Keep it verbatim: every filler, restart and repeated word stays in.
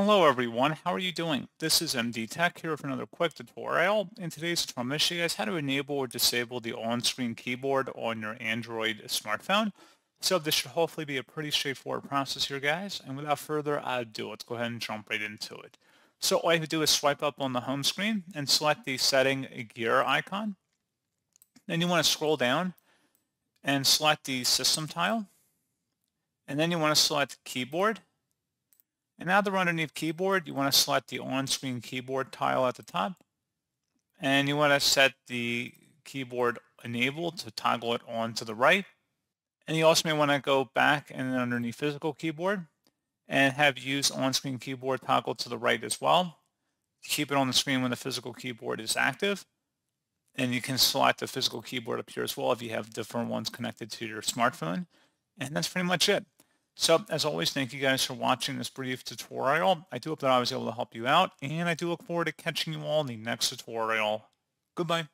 Hello everyone, how are you doing? This is M D Tech here for another quick tutorial. In today's tutorial, I'm going to show you guys how to enable or disable the on-screen keyboard on your Android smartphone. So this should hopefully be a pretty straightforward process here, guys. And without further ado, let's go ahead and jump right into it. So all you have to do is swipe up on the home screen and select the setting gear icon. Then you want to scroll down and select the system tile. And then you want to select keyboard. And now they're underneath keyboard, you want to select the on-screen keyboard tile at the top. And you want to set the keyboard enable to toggle it on to the right. And you also may want to go back and then underneath physical keyboard and have use on-screen keyboard toggle to the right as well. Keep it on the screen when the physical keyboard is active. And you can select the physical keyboard up here as well if you have different ones connected to your smartphone. And that's pretty much it. So, as always, thank you guys for watching this brief tutorial. I do hope that I was able to help you out, and I do look forward to catching you all in the next tutorial. Goodbye.